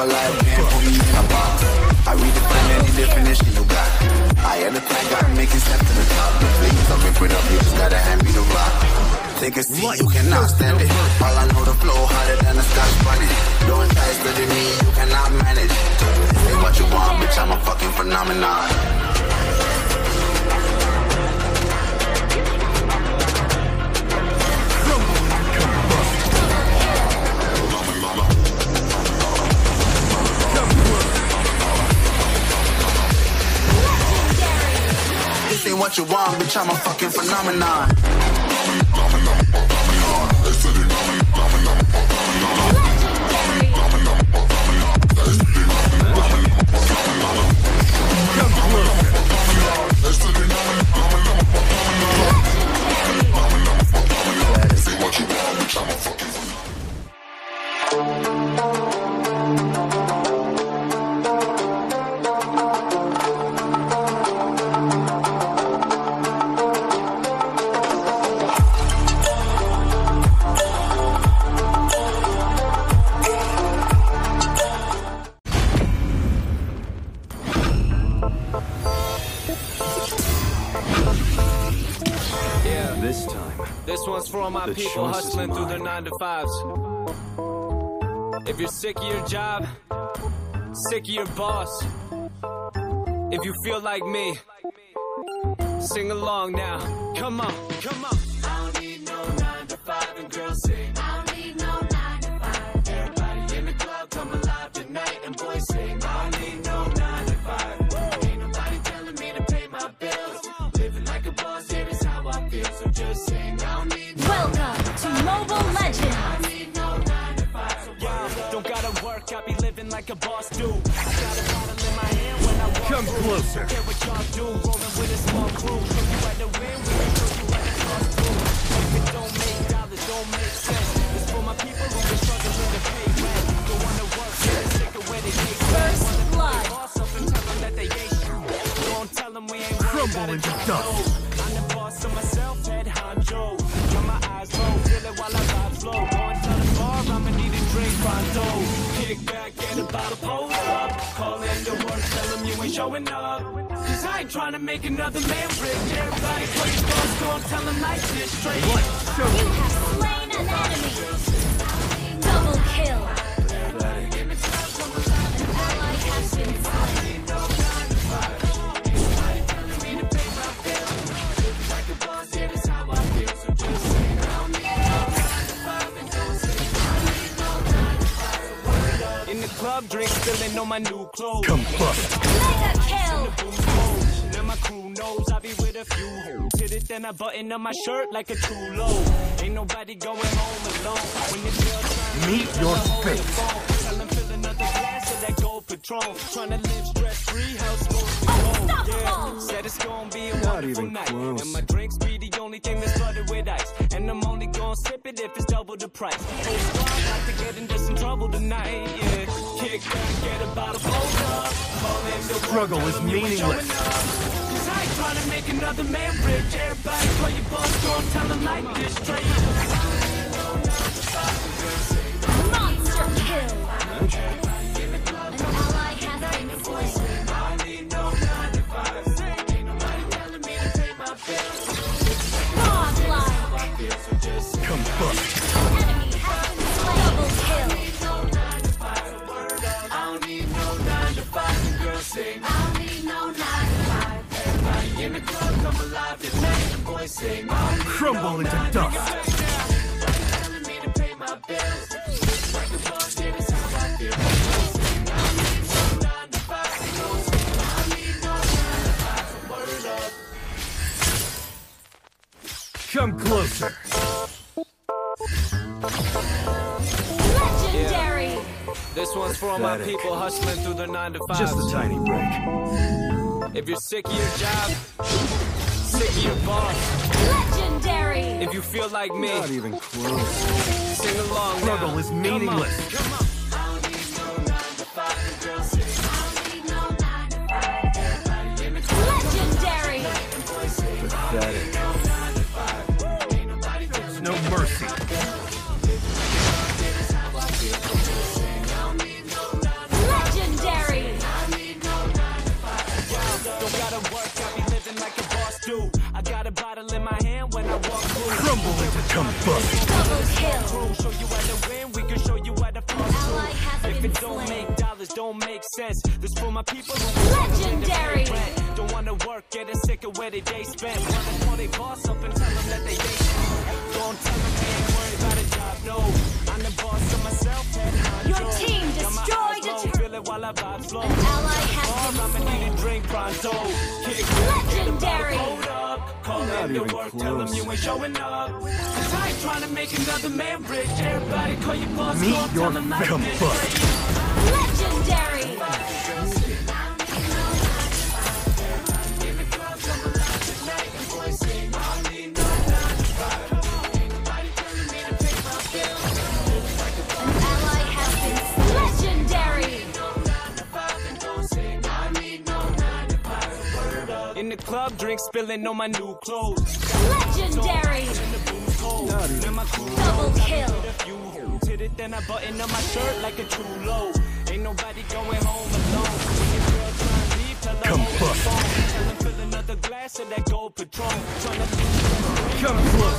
a life, man, put me in a box. I redefine any definition you got. I understand, gotta make it step to the top. But please, I'm in front of you, just gotta hand me the rock. Take a seat, you cannot stand it. All I know, the flow harder than a Scotch bunny. Don't try to the knee, you cannot manage. Say what you want, bitch, I'm a fucking phenomenon. This ain't what you want, bitch, I'm a fucking phenomenon. This one's for all my people hustling through their 9-to-5s. If you're sick of your job, sick of your boss, if you feel like me, sing along now. Come on, come on. I don't need no 9-to-5, and girls sing. I don't need no 9-to-5. Everybody in the club come alive tonight, and boys sing. I don't need no 9-to-5. Ain't nobody telling me to pay my bills. Living like a boss, here is how I feel, so just sing. Welcome to Mobile Legends. Don't gotta work, I be living like a boss do. I got a bottle in my hand when I walk. Come closer. Care what y'all do, rolling with a small crew. Show you how to win, we show you how to cross through. If it don't make dollars, don't make sense. It's for my people who been struggling to pay rent. Don't wanna work, get sick of where they make sense. First blood. Tell them that they ain't true. Don't tell them we ain't worried about it. I'm the boss of myself, Ted Honjo. While I ride slow, going to the bar, I'ma need a drink, Rondo. Kick back, get a bottle, pull up. Call in to work, tell them you ain't showing up. Cause I ain't trying to make another man rich. Everybody play sports, go and tell them like this straight. What? So you have slain an enemy. Double kill. Everybody give me time from the line. An ally has been slain. Everybody telling me to pay my bills. Living like a boss, here is how I feel, so just say. Club drink, spilling on my new clothes. Come fuck. Mega kill. Now my crew knows I be with a few hoes. Hit it, then I button up my shirt like a true low. Ain't nobody going home alone. When the girl trying to meet your fate. Tell them fill another glass of that gold Patron. Trying to live stress free, house goes to home. Yeah, said it's gonna be a wonderful night. Close. And my drinks be the only thing that's flooded with ice. And I'm only gonna sip it if it's double the price. I'm about to get into some trouble tonight, yeah. Kick back, get a bottle, hold up. Struggle is meaningless. Cause I ain't trying to make another man rich. Everybody play your ball, storm, tell them like this straight. Monster kill. An ally has been poisoned. I need no 9-to-5. Ain't nobody telling me to pay my bills. Come fuck. Enemy. Crumble into dust. Come closer. Legendary. Yeah. This one's for all my people hustling through their 9-to-5s. Just a tiny break. If you're sick of your job, sick of your boss. Legendary. If you feel like me, not even close. Sing along. Struggle is meaningless. Come on. I don't need no 9-to-5. Girls sing. I don't need no 9-to-5. Everybody in the club. Legendary. Pathetic. Ain't nobody feels no mercy. This is how I feel. I don't need no 9-to-5. come bust. Double kill. Show you how to win, we can show you how to fight. If it don't make dollars, don't make sense. This for my people. Legendary. Don't wanna work, getting sick of where they day spent. Wanna call they boss up and tell them that they day spent. Don't tell them they ain't worried about a job, no. I'm the boss of myself. Your team destroyed a turret. While I vibe slow. An ally has been slain. Drink pronto. Legendary. Hold up. Call them your work. Close. Tell them you ain't showing up. Cause I ain't trying to make another man rich. Everybody call your boss. Meet call, your them film like butt. Legendary. In the club, drink spilling on my new clothes. Legendary. Double kill. Did it then I button on my shirt like a true low. Ain't nobody going home alone. Come fuck. Fill another glass of that gold Patron. Come fuck.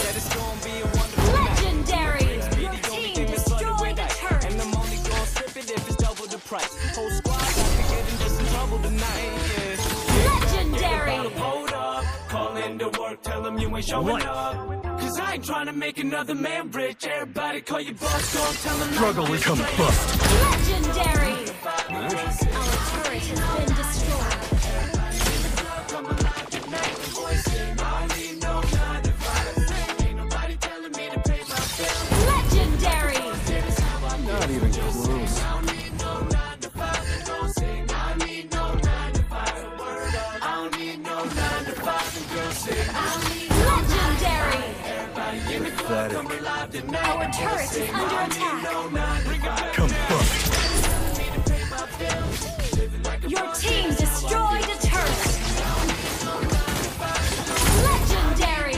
That it's gonna be a wonderful night. Legendary. Your team destroyed the turret. And I'm only gonna strip it if it's double the price. Whole squad won't be getting this in trouble tonight. Tell them you ain't showing up. Cause I ain't trying to make another man rich. Everybody call your boss, don't tell them. Struggle will come bust. Legendary. Our turret has been destroyed. Legendary. Not even close. Our turret is under attack. Come fuck. Your team destroyed a turret. Legendary.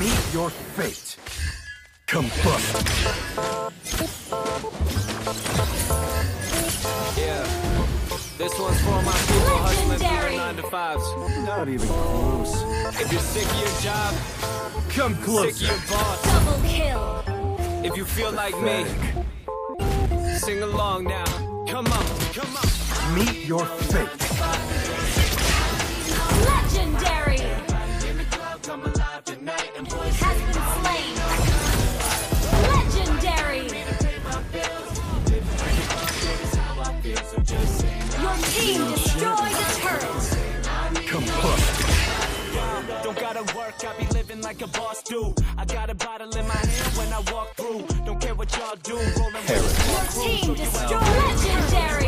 Meet your fate. Come fuck. Yeah. This one's for my people hustling through 9 to 5s. Not even close. If you're sick of your job, come closer. Sick of your boss. Double kill. If you feel like me, sing along now. Come on, come on. Meet your fate. Legendary. Has been slain. Legendary. Your team destroyed the turret. Come on. Don't gotta work, I be living like a boss do. I got a bottle in my hand when I walk through. Don't care what y'all do, rolling with your team destroyed. Legendary.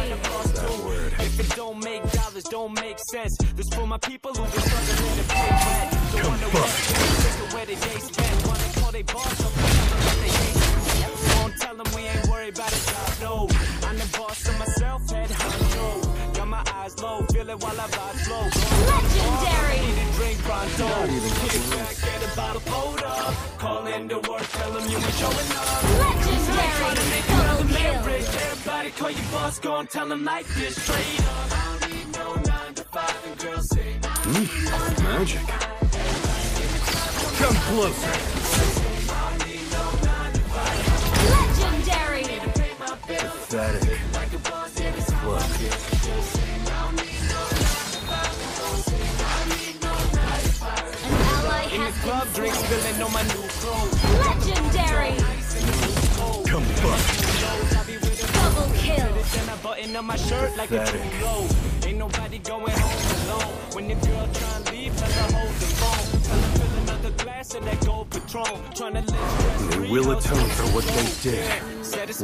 If it don't make dollars, don't make sense. This for my people who just struggling to pay rent. Don't wanna work, where they day spent. Wanna call they boss up, what they ain't. Don't tell them we ain't worried about it, no. I'm the boss of myself, head honcho. Got my eyes low, feel it while I ride slow. Legendary. I need a drink pronto. Kick back, get a bottle, hold up. Call in to work, tell them you ain't showing up. Legendary. Double kill. Everybody call your boss, go and tell them like this. Straight up. I don't need no 9 to 5 and girls say. Magic. Come closer. Pathetic. Look. An ally in has the club been drinks spilling on my new clothes. Legendary. Come fuck. Double kill. Then I button on my shirt like a true. Ain't nobody going home alone. When the girl trying to leave, let her hold the phone. Tell her fill another glass and that gold Patron. Trying to live. They will atone for what they did.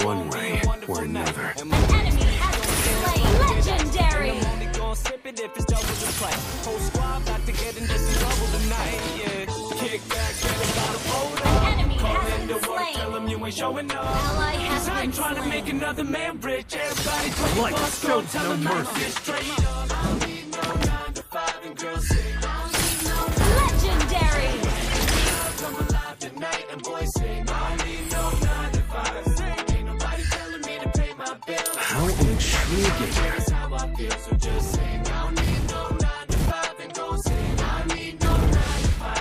One way or another. An enemy has been slain. Legendary. I'm only gonna sip it if it's double the price. Whole squad about to get in this trouble tonight. Yeah. Kick back, get a bottle, hold up. An enemy has been slain. Tell them you ain't showing up. Ally has been slain. I ain't trying to make another man rich. Everybody tell your boss, go tell them I'm just straight up. I don't need no 9 to 5 and girls say. Legendary. Come alive tonight and boys say. How intriguing. Here's how I feel, so just sing. I don't need no 9 to 5 and go sing. I need no 9 to 5.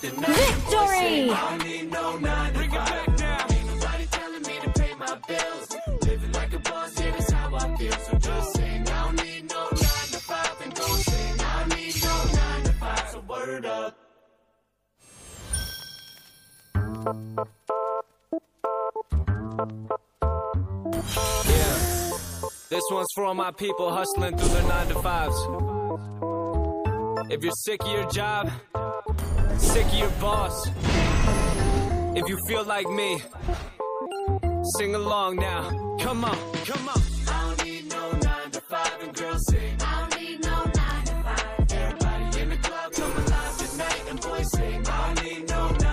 Victory! I need no 9 to 5. Nobody telling me to pay my bills. Living like a boss, here is how I feel. So just sing, I don't need no 9 to 5. And go sing, I need no 9 to 5. So word up. Yeah, this one's for all my people hustling through their 9 to 5s. If you're sick of your job, sick of your boss, if you feel like me, sing along now. Come on, come on. I don't need no 9 to 5, and girls sing. I don't need no 9 to 5. Everybody in the club, come alive tonight, and boys sing. I don't need no 9 to 5.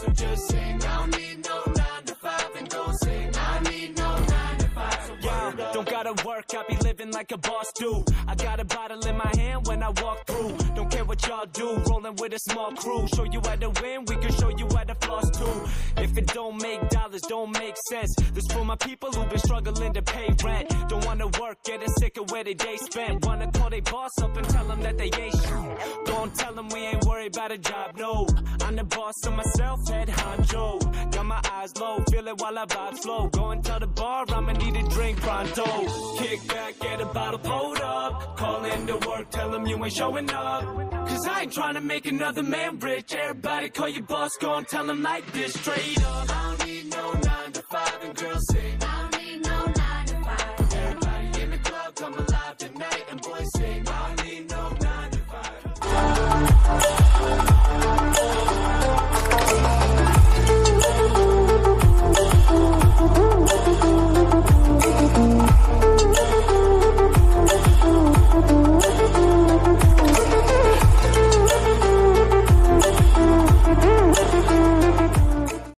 So just sing, I don't need no 9 to 5, and go sing, I need no 9 to 5. So yeah, don't gotta work, I be living like a boss do. I got a bottle in my hand when I walk through. Don't care what y'all do, rolling with a small crew. Show you how to win, we can show you how to floss too. If it don't make dollars, don't make sense. This for my people who been struggling to pay rent. Don't wanna work, getting sick of where they day spent. Wanna call they boss up and tell them that they ain't shit. Don't tell them we ain't worried about a job, no. I'm the boss of myself, head honcho. Got my eyes low, feel it while I vibe slow. Go and tell the bar I'ma need a drink pronto. Kick back, get a bottle pulled up. Call in to work, tell them you ain't showing up. Cause I ain't trying to make another man rich. Everybody call your boss, go and tell them like this straight up. I don't need no 9 to 5, and girls sing. I don't need no 9 to 5. Everybody in the club, come alive tonight.